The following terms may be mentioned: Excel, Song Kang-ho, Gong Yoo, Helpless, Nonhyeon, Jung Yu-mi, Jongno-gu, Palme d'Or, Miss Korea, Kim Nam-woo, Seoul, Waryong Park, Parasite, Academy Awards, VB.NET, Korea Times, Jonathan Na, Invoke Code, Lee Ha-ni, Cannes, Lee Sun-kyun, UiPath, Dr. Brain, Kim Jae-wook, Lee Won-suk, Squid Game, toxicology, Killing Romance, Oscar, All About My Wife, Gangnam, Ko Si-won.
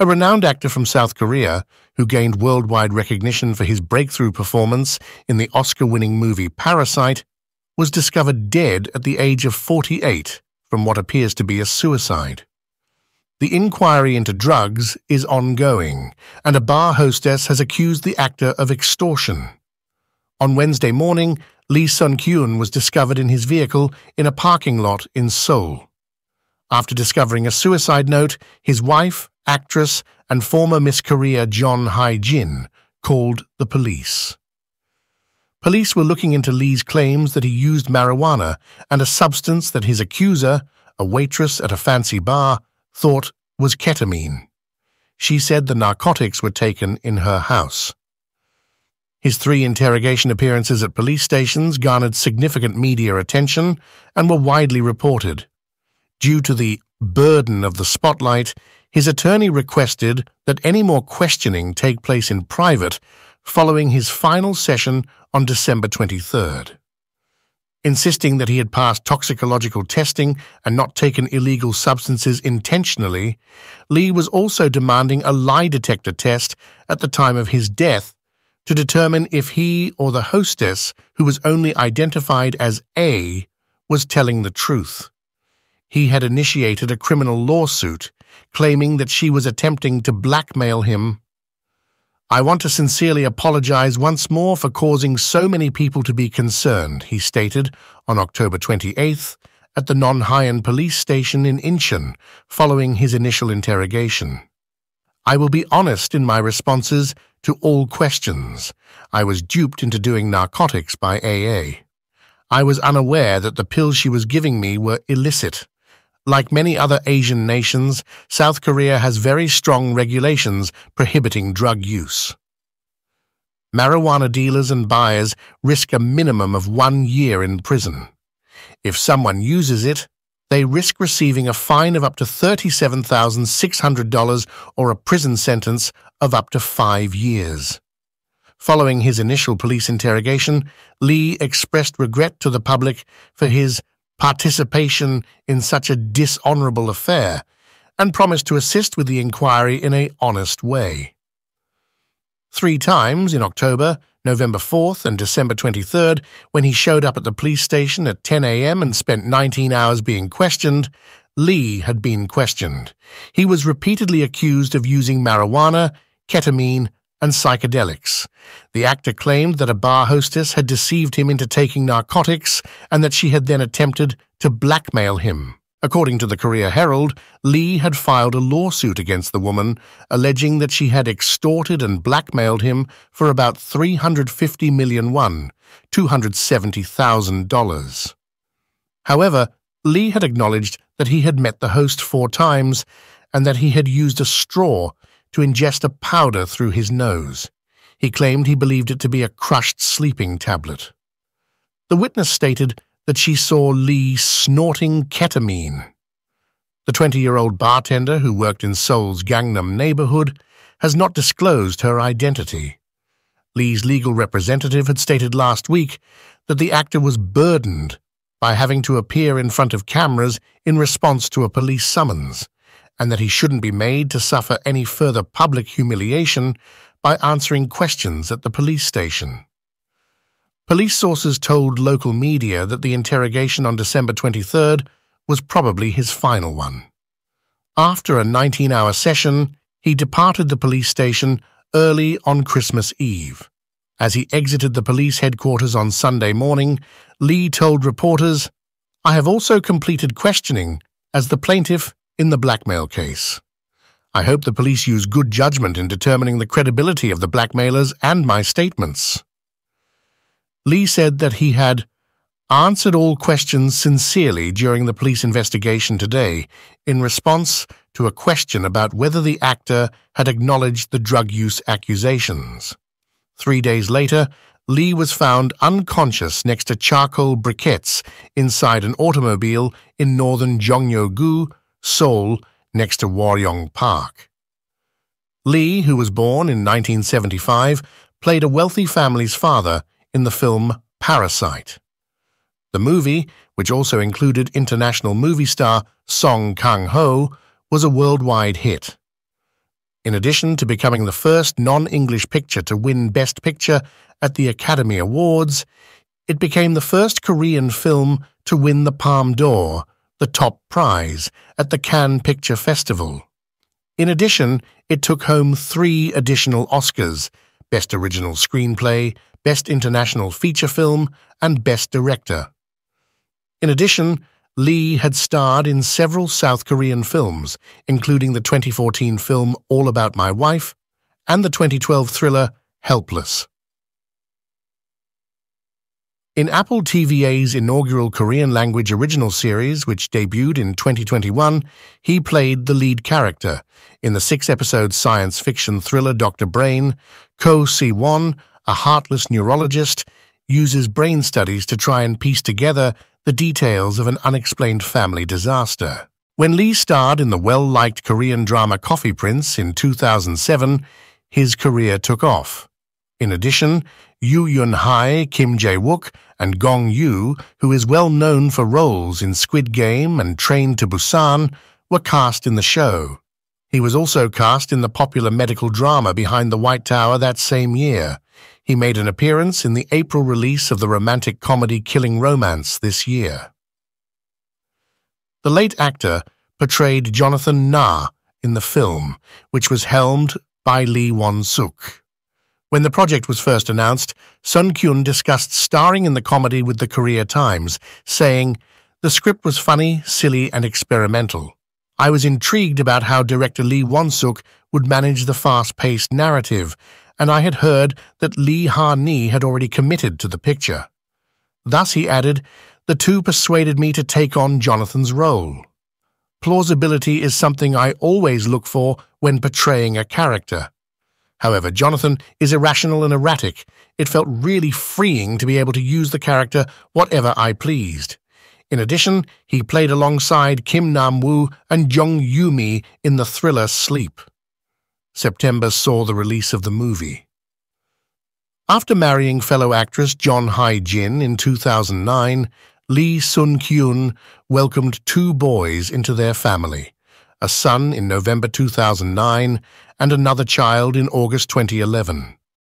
a renowned actor from South Korea who gained worldwide recognition for his breakthrough performance in the Oscar-winning movie Parasite, was discovered dead at the age of 48 from what appears to be a suicide. The inquiry into drugs is ongoing, and a bar hostess has accused the actor of extortion. On Wednesday morning, Lee Sun-kyun was discovered in his vehicle in a parking lot in Seoul. After discovering a suicide note, his wife, actress, and former Miss Korea Jeon Hye-jin called the police. Police were looking into Lee's claims that he used marijuana and a substance that his accuser, a waitress at a fancy bar, thought was ketamine. She said the narcotics were taken in her house. His 3 interrogation appearances at police stations garnered significant media attention and were widely reported. Due to the burden of the spotlight, his attorney requested that any more questioning take place in private following his final session on December 23rd. Insisting that he had passed toxicological testing and not taken illegal substances intentionally, Lee was also demanding a lie detector test at the time of his death to determine if he or the hostess, who was only identified as A, was telling the truth. He had initiated a criminal lawsuit, claiming that she was attempting to blackmail him. "I want to sincerely apologize once more for causing so many people to be concerned," he stated on October 28th at the Nonhyeon police station in Incheon following his initial interrogation. "I will be honest in my responses to all questions. I was duped into doing narcotics by AA. I was unaware that the pills she was giving me were illicit. Like many other Asian nations, South Korea has very strong regulations prohibiting drug use. Marijuana dealers and buyers risk a minimum of 1 year in prison. If someone uses it, they risk receiving a fine of up to $37,600 or a prison sentence of up to 5 years. Following his initial police interrogation, Lee expressed regret to the public for his participation in such a dishonorable affair and promised to assist with the inquiry in an honest way. 3 times in October, November 4th and December 23rd, when he showed up at the police station at 10 a.m. and spent 19 hours being questioned, Lee had been questioned. He was repeatedly accused of using marijuana, ketamine, and psychedelics. The actor claimed that a bar hostess had deceived him into taking narcotics and that she had then attempted to blackmail him. According to the Korea Herald, Lee had filed a lawsuit against the woman, alleging that she had extorted and blackmailed him for about 350 million won, $270,000. However, Lee had acknowledged that he had met the host 4 times and that he had used a straw to ingest a powder through his nose. He claimed he believed it to be a crushed sleeping tablet. The witness stated that she saw Lee snorting ketamine. The 20-year-old bartender who worked in Seoul's Gangnam neighborhood has not disclosed her identity. Lee's legal representative had stated last week that the actor was burdened by having to appear in front of cameras in response to a police summons, and that he shouldn't be made to suffer any further public humiliation by answering questions at the police station. Police sources told local media that the interrogation on December 23rd was probably his final one. After a 19-hour session, he departed the police station early on Christmas Eve. As he exited the police headquarters on Sunday morning, Lee told reporters, "I have also completed questioning as the plaintiff in the blackmail case. I hope the police use good judgment in determining the credibility of the blackmailers and my statements." Lee said that he had answered all questions sincerely during the police investigation today in response to a question about whether the actor had acknowledged the drug use accusations. 3 days later, Lee was found unconscious next to charcoal briquettes inside an automobile in northern Jongno-gu, Seoul, next to Waryong Park. Lee, who was born in 1975, played a wealthy family's father in the film Parasite. The movie, which also included international movie star Song Kang-ho, was a worldwide hit. In addition to becoming the first non-English picture to win Best Picture at the Academy Awards, it became the first Korean film to win the Palme d'Or, the top prize, at the Cannes Picture Festival. In addition, it took home 3 additional Oscars: Best Original Screenplay, Best International Feature Film, and Best Director. In addition, Lee had starred in several South Korean films, including the 2014 film All About My Wife and the 2012 thriller Helpless. In Apple TVA's inaugural Korean-language original series, which debuted in 2021, he played the lead character in the 6-episode science fiction thriller Dr. Brain. Ko Si-won, a heartless neurologist, uses brain studies to try and piece together the details of an unexplained family disaster. When Lee starred in the well-liked Korean drama Coffee Prince in 2007, his career took off. In addition, Yu Yun-hai, Kim Jae-wook, and Gong Yoo, who is well known for roles in Squid Game and Train to Busan, were cast in the show. He was also cast in the popular medical drama Behind the White Tower that same year. He made an appearance in the April release of the romantic comedy Killing Romance this year. The late actor portrayed Jonathan Na in the film, which was helmed by Lee Won-suk. When the project was first announced, Sun-kyun discussed starring in the comedy with the Korea Times, saying, "The script was funny, silly, and experimental. I was intrigued about how director Lee Won-suk would manage the fast-paced narrative, and I had heard that Lee Ha-ni had already committed to the picture." Thus, he added, "The two persuaded me to take on Jonathan's role. Plausibility is something I always look for when portraying a character. However, Jonathan is irrational and erratic. It felt really freeing to be able to use the character whatever I pleased." In addition, he played alongside Kim Nam-woo and Jung Yu-mi in the thriller Sleep. September saw the release of the movie. After marrying fellow actress Jeon Hye-jin in 2009, Lee Sun-kyun welcomed 2 boys into their family, a son in November 2009 and another child in August 2011.